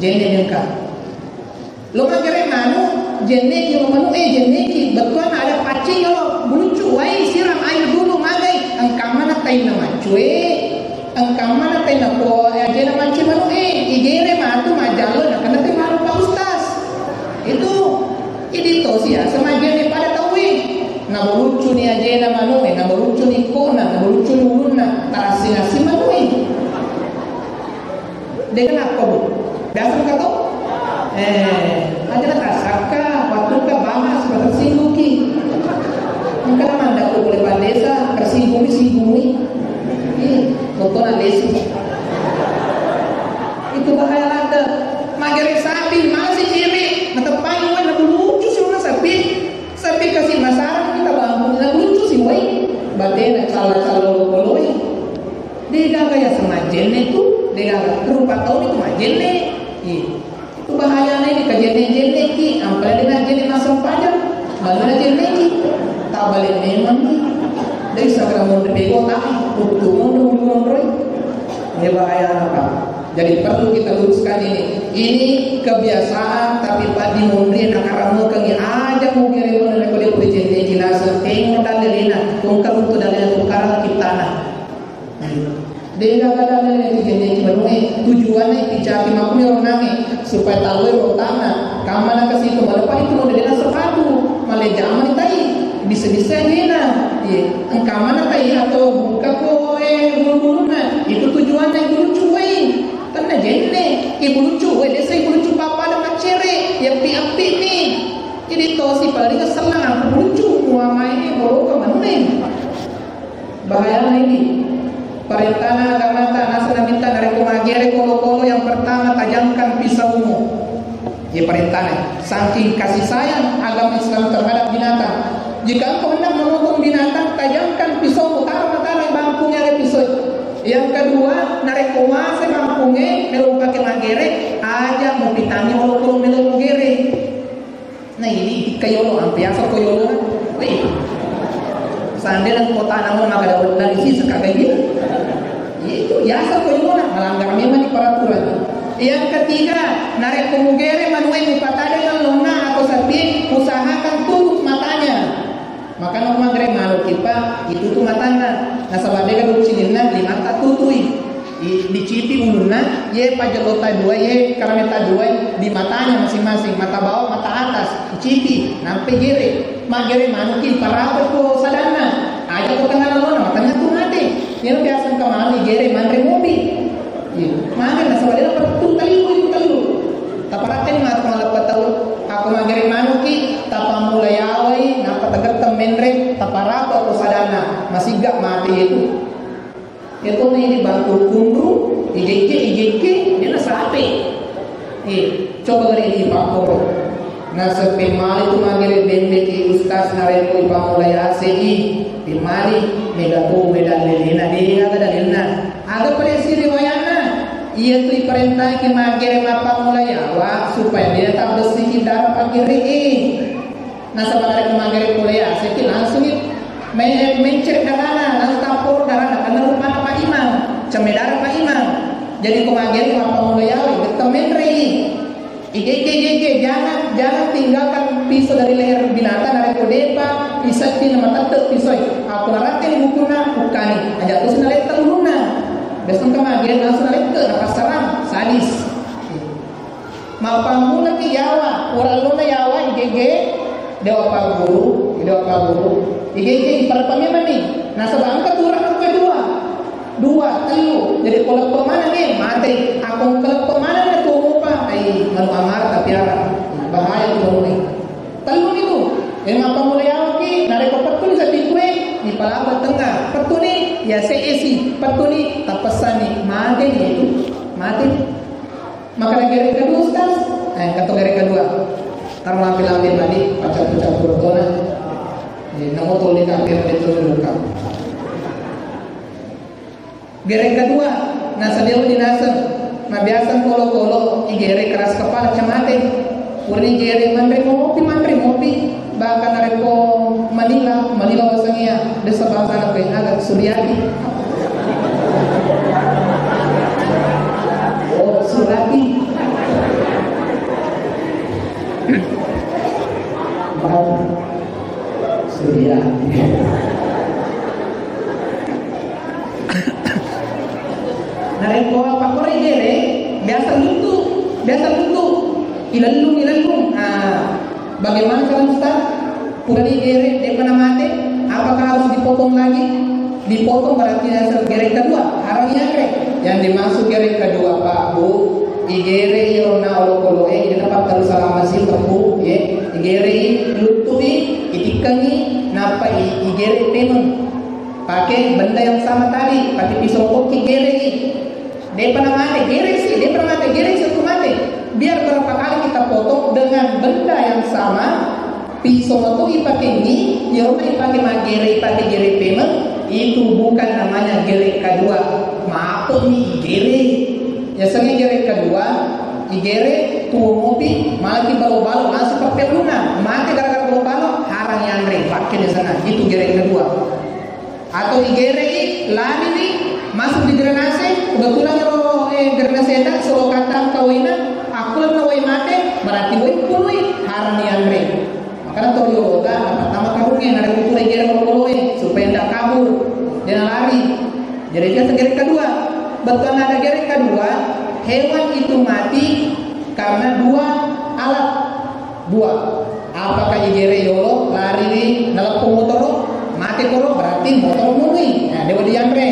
jene nyuka. Lomang kere manu jene ki lomanu jene ki betuan ada paci yolo bulucu wai siram air dulu magai angka mana taina macue angka mana taina ko jene macue manu igere matu majalo nak kena te maru pak ustaz itu iditosia sama jene pada tawi. Naborucu ni ajena manue, naborucu ni kona, naborucu ni uluna, tarasi-nasi manue. Dia kenapa bu? Biasa kata tu? Ajalah kasaka, waktu ke bahas, bahas singguki. Mungkin mana aku boleh pandesa, tersinggungi-singguni. Tontonan desi. Itu bahaya ada. Magari sapi masih iri, mata payuan naborucu semua sapi. Sapi kasih masalah. Baten salah-salah koloi, dia gagal ya sama jene tu, dia gagal terupa tahun itu mah jene, itu bahaya nih dikajian jene ki, ampleng dengan jene masuk panjang, balon jene ki, tak balik memang ni, dari sekarang mau dibego tak, untuk mundur-mundur, ini bahaya apa? Jadi perlu kita luruskan ini kebiasaan tapi padi mundur nak ramu kengi aja mungkin orang nak boleh boleh jene jelas, tengok dah lelina. Tungkar untuk dalil tungkar kitana. Dengan dalil yang dijadikan berungai tujuannya dicari makmur orang nangi supaya tahu orang tanah. Kamana kasih itu malah itu udah dalam sepatu malah zaman tadi bisa-bisa ni lah. Kamana tadi atau buka koe bulu-buluna itu tujuannya bulu cuai. Karena jenne ibu cuai desa ibu cuai bapa ada macere yang api-api ni. Jadi toh si paling kesenang lucu muama ini baru kemarin bahaya ini perintah agama tanah senamita dari kumagere kolo-kolo yang pertama tajamkan pisaumu ya perintah saking kasih sayang agama Islam terhadap binatang jika engkau hendak menghukum binatang tajamkan pisaumu taruh-taruh bangkungnya ada pisau yang kedua narik kumase bangkungnya meluk pakai magere aja mau ditanya kolo-kolo meluk magere. Nah ini kayolo ampiasa koyolo. Weh. Sandelan kota namun maka dapat dari sisi sekali dia. Itu biasa koyolo melanggar memang di peraturan. Yang ketiga, narik kumugere manuai mupatada yang lona atau sapi usahakan tutup matanya. Maka nama gere malu kipa itu tuh matana. Nah sabade kan ucinna di mata tutui. Dicipi ulurna ye pajelota dua ye karameta dua di matanya masing-masing mata bawah mata atas dicipi nampi magere manuki parah ko sadana aja ko tengah lona matanya tu ngate yang biasa kemali gere mandre mobi mangere nasabadera pertu kali taparaten mat malap taul aku magere manuki tapamulai awai napa teger temendre taparah ko sadana masih gak mati itu. Itu ni bangku kundru, ijek, dia nak sape. Coba beri dipakor. Nasib pemali tu manggil bende ki ustaz nareko ipamulai ACI. Pemali meda lelina, dia ada lelina. Ada presi riwayana. Ia tu perintah ki manggil mapamulai awak supaya dia tak bersih darah pagi rei. Nasib nareko manggil mulai ACI langsung mencer darah, langsung tapor darah. Karena rumah cemedar Pak Imam jadi kemagian Bapak Mulyawai bertemenrei jangan tinggalkan pisau dari leher binatang dari kodepa pisau di nama tetep pisau aku larangkan ibu kuna bukani ajak terus nalek terluna besok kemagian langsung nalek ke napas seram sadis mapamu lagi yawa orang luna yawa dewa pak guru iperpamnya mana nih nasabah angkat turang dua, telu, jadi kalau pemana ni mati, aku kalau pemana ni aku lupa, kalau amar tapi arah bahaya kalau ni, telu ni tu, emang pemulai awaki, narik petu ni satu kue, ni pelabur tengah, petu ni ya seisi, petu ni tak pesan ni, mati ni tu, mati, maka lagi kedua ustaz, kata lagi kedua, taruh lampi tadi, pacak bertona, nama tu ni kafir itu luka. Gereng kedua, nasadil dinasem, mabiasam kolo-kolo, igere keras kepala cemate, urni gere mandre ngopi, bahkan nareko Manila wasangia, desa bahasa anak agak Suryati. Oh, Surati. narito ang pakuray dere, biasa luntu, ilalung, bagaimana kalau Ustaz? Purani dere, depan mati, apakah harus dipotong lagi? Dipotong berarti hasil gerek kedua, harapnya gerek. Yang dimaksud gerek kedua Pak Bu, igere irona olokoloe, ini tetap terus salamasi tempu, ya. Igere lutui, itikangi, napa igere tenun. Pakai benda yang sama tadi, pakai pisau koki gerek ini. Depan mati gerek sih, depan mati gerek satu mati. Biar berapa kali kita potong dengan benda yang sama, pisau koki pakai ini, irona pakai magere, pakai gerek tenun. Itu bukan namanya gerek kedua. Maaf nih igere. Ya seni gerek kedua, igere tuh mopi, malah balo-balo masuk ke peluna, mati gara-gara balo-balo, harang yandre pakai di sana. Itu gerek kedua. Atau igere lari nih masuk di drenase, kebetulan kalau drenase itu solo kata kawina, aku lagi wae mati, berarti wae pului harang yandre. Makanya toyo udah pertama kaburnya ada kuku igere kalau supaya tidak kabur, jangan lari. Jadi itu gerek kedua. Betul ada gerek kedua, hewan itu mati karena dua alat buah. Apakah igere yolo lari nih nelpon motor mati koro berarti motor muni. Nah, dewa diamre.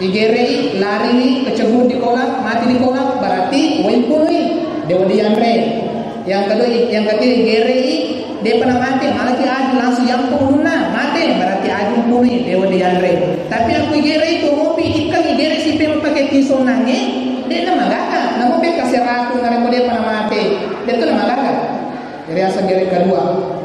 Igere lari nih kecebur di kolam, mati di kolam berarti wengkuni. Dewa diamre. Yang kedua igere dia pernah mati, malah dia langsung yang pengguna mati, berarti aku puni dewa diandre. Tapi aku igere itu ngopi, ikan igere si pem pakai pisau nange, dia nama gaka, nama pem kasih ratu, ngareko dia pernah mati, dia tuh nama gaka. Jadi asal igere kedua.